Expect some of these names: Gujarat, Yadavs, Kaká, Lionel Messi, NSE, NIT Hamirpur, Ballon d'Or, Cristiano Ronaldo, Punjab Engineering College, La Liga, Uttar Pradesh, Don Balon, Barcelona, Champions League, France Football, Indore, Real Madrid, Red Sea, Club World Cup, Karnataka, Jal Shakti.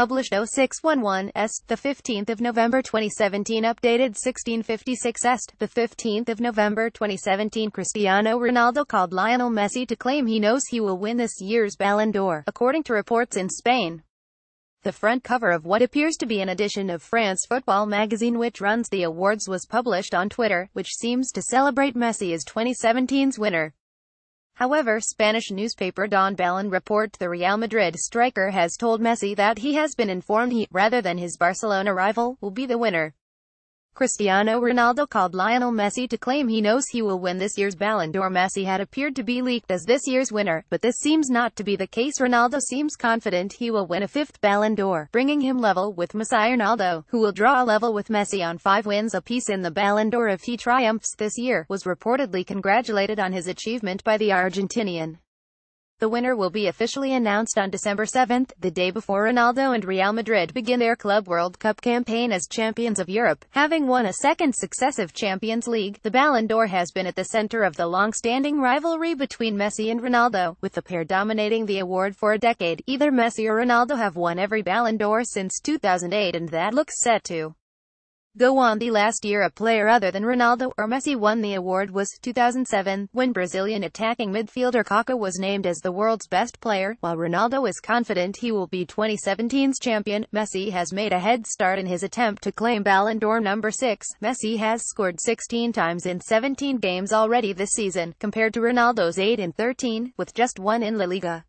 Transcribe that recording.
published 0611-st, the 15th of November 2017, updated 1656-st, the 15th of November 2017. Cristiano Ronaldo called Lionel Messi to claim he knows he will win this year's Ballon d'Or, according to reports in Spain. The front cover of what appears to be an edition of France Football magazine, which runs the awards, was published on Twitter, which seems to celebrate Messi as 2017's winner. However, Spanish newspaper Don Balon report the Real Madrid striker has told Messi that he has been informed he, rather than his Barcelona rival, will be the winner. Cristiano Ronaldo called Lionel Messi to claim he knows he will win this year's Ballon d'Or. Messi had appeared to be leaked as this year's winner, but this seems not to be the case. Ronaldo seems confident he will win a 5th Ballon d'Or, bringing him level with Messi. Ronaldo, who will draw level with Messi on 5 wins apiece in the Ballon d'Or if he triumphs this year, was reportedly congratulated on his achievement by the Argentinian. The winner will be officially announced on December 7, the day before Ronaldo and Real Madrid begin their Club World Cup campaign as champions of Europe. Having won a second successive Champions League, the Ballon d'Or has been at the center of the long-standing rivalry between Messi and Ronaldo, with the pair dominating the award for a decade. Either Messi or Ronaldo have won every Ballon d'Or since 2008, and that looks set to go on. The last year a player other than Ronaldo or Messi won the award was 2007, when Brazilian attacking midfielder Kaká was named as the world's best player. While Ronaldo is confident he will be 2017's champion, Messi has made a head start in his attempt to claim Ballon d'Or number 6. Messi has scored 16 times in 17 games already this season, compared to Ronaldo's 8 in 13, with just 1 in La Liga.